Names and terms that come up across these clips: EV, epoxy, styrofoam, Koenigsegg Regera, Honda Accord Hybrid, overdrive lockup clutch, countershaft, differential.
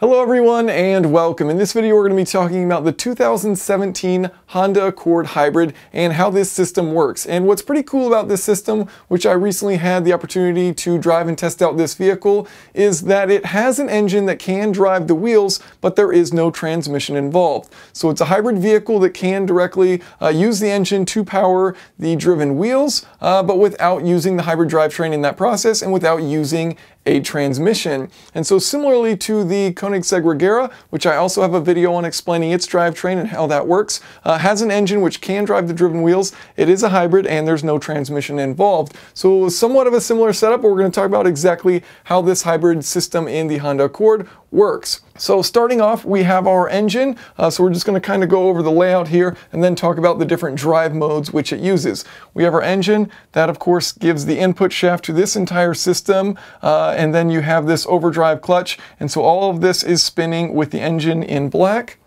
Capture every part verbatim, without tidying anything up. Hello everyone and welcome. In this video we're going to be talking about the two thousand seventeen Honda Accord Hybrid and how this system works. And what's pretty cool about this system, which I recently had the opportunity to drive and test out this vehicle, is that it has an engine that can drive the wheels, but there is no transmission involved. So it's a hybrid vehicle that can directly uh, use the engine to power the driven wheels, uh, but without using the hybrid drivetrain in that process and without using a transmission. And so similarly to the Koenigsegg Regera, which I also have a video on explaining its drivetrain and how that works, uh, has an engine which can drive the driven wheels. It is a hybrid and there's no transmission involved. So it was somewhat of a similar setup, but we're going to talk about exactly how this hybrid system in the Honda Accord works. So starting off, we have our engine. Uh, so we're just going to kind of go over the layout here and then talk about the different drive modes which it uses. We have our engine that of course gives the input shaft to this entire system. Uh, and then you have this overdrive clutch. And so all of this is spinning with the engine in black.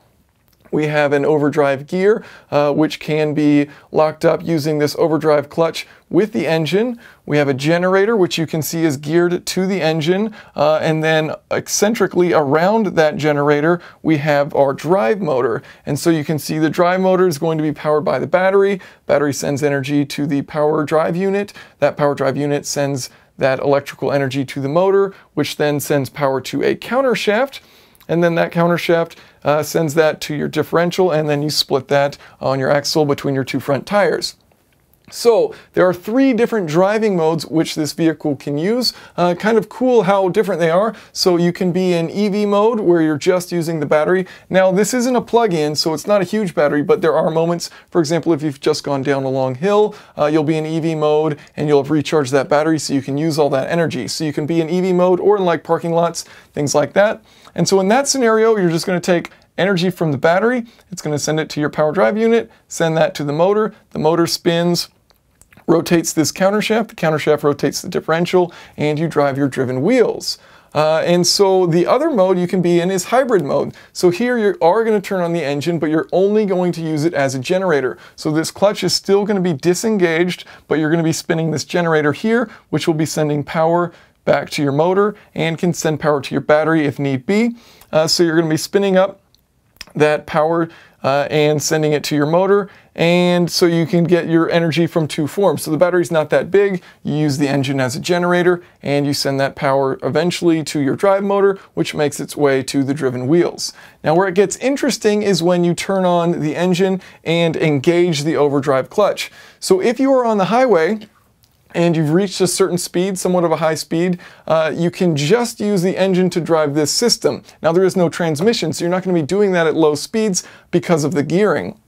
We have an overdrive gear, uh, which can be locked up using this overdrive clutch with the engine. We have a generator, which you can see is geared to the engine. Uh, and then eccentrically around that generator, we have our drive motor. And so you can see the drive motor is going to be powered by the battery. Battery sends energy to the power drive unit. That power drive unit sends that electrical energy to the motor, which then sends power to a countershaft. And then that countershaft uh, sends that to your differential, and then you split that on your axle between your two front tires. So there are three different driving modes which this vehicle can use. Uh, kind of cool how different they are. So you can be in E V mode where you're just using the battery. Now this isn't a plug-in, so it's not a huge battery, but there are moments, for example, if you've just gone down a long hill, uh, you'll be in E V mode and you'll have recharged that battery so you can use all that energy. So you can be in E V mode or in like parking lots, things like that. And so in that scenario, you're just going to take energy from the battery. It's going to send it to your power drive unit, send that to the motor. The motor spins, rotates this countershaft, the countershaft rotates the differential, and you drive your driven wheels. Uh, and so the other mode you can be in is hybrid mode. So here you are going to turn on the engine, but you're only going to use it as a generator. So this clutch is still going to be disengaged, but you're going to be spinning this generator here, which will be sending power back to your motor and can send power to your battery if need be. Uh, so you're going to be spinning up that power uh, and sending it to your motor, and so you can get your energy from two forms. So the battery's not that big, you use the engine as a generator, and you send that power eventually to your drive motor, which makes its way to the driven wheels. Now where it gets interesting is when you turn on the engine and engage the overdrive clutch. So if you are on the highway, and you've reached a certain speed, somewhat of a high speed, uh, you can just use the engine to drive this system. Now there is no transmission, so you're not going to be doing that at low speeds because of the gearing.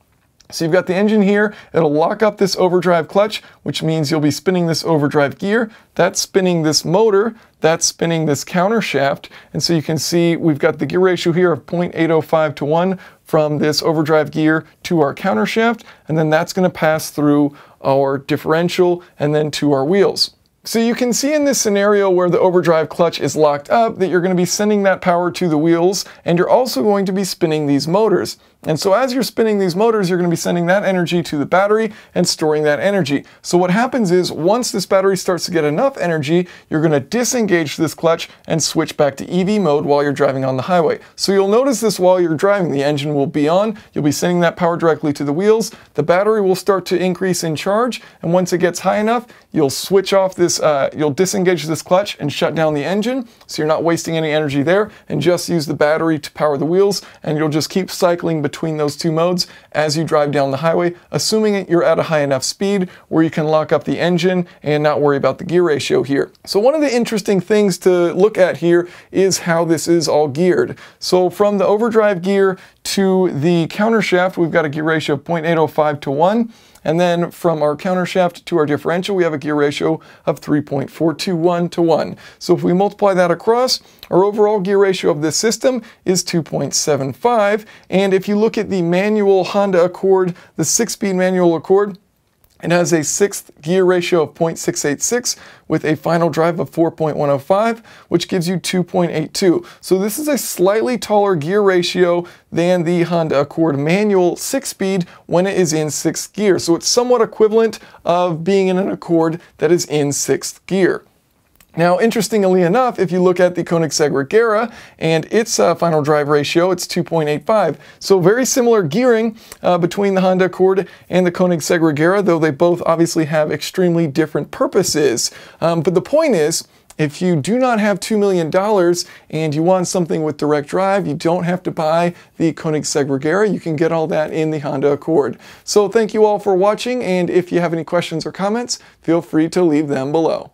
So you've got the engine here, it'll lock up this overdrive clutch, which means you'll be spinning this overdrive gear, that's spinning this motor, that's spinning this countershaft, and so you can see we've got the gear ratio here of zero point eight zero five to one from this overdrive gear to our countershaft, and then that's going to pass through our differential and then to our wheels. So you can see in this scenario where the overdrive clutch is locked up that you're going to be sending that power to the wheels, and you're also going to be spinning these motors. And so as you're spinning these motors, you're going to be sending that energy to the battery and storing that energy. So what happens is once this battery starts to get enough energy, you're going to disengage this clutch and switch back to E V mode while you're driving on the highway. So you'll notice this while you're driving, the engine will be on, you'll be sending that power directly to the wheels, the battery will start to increase in charge, and once it gets high enough, you'll switch off this Uh, you'll disengage this clutch and shut down the engine, so you're not wasting any energy there, and just use the battery to power the wheels, and you'll just keep cycling between those two modes as you drive down the highway, assuming that you're at a high enough speed where you can lock up the engine and not worry about the gear ratio here. So one of the interesting things to look at here is how this is all geared. So from the overdrive gear to the countershaft, we've got a gear ratio of zero point eight zero five to one. And then from our countershaft to our differential, we have a gear ratio of three point four two one to one. So if we multiply that across, our overall gear ratio of this system is two point seven five. And if you look at the manual Honda Accord, the six-speed manual Accord, it has a sixth gear ratio of zero point six eight six with a final drive of four point one zero five, which gives you two point eight two. So this is a slightly taller gear ratio than the Honda Accord manual six-speed when it is in sixth gear. So it's somewhat equivalent of being in an Accord that is in sixth gear. Now, interestingly enough, if you look at the Koenigsegg Regera and its uh, final drive ratio, it's two point eight five. So very similar gearing uh, between the Honda Accord and the Koenigsegg Regera, though they both obviously have extremely different purposes. Um, but the point is, if you do not have two million dollars and you want something with direct drive, you don't have to buy the Koenigsegg Regera. You can get all that in the Honda Accord. So thank you all for watching, and if you have any questions or comments, feel free to leave them below.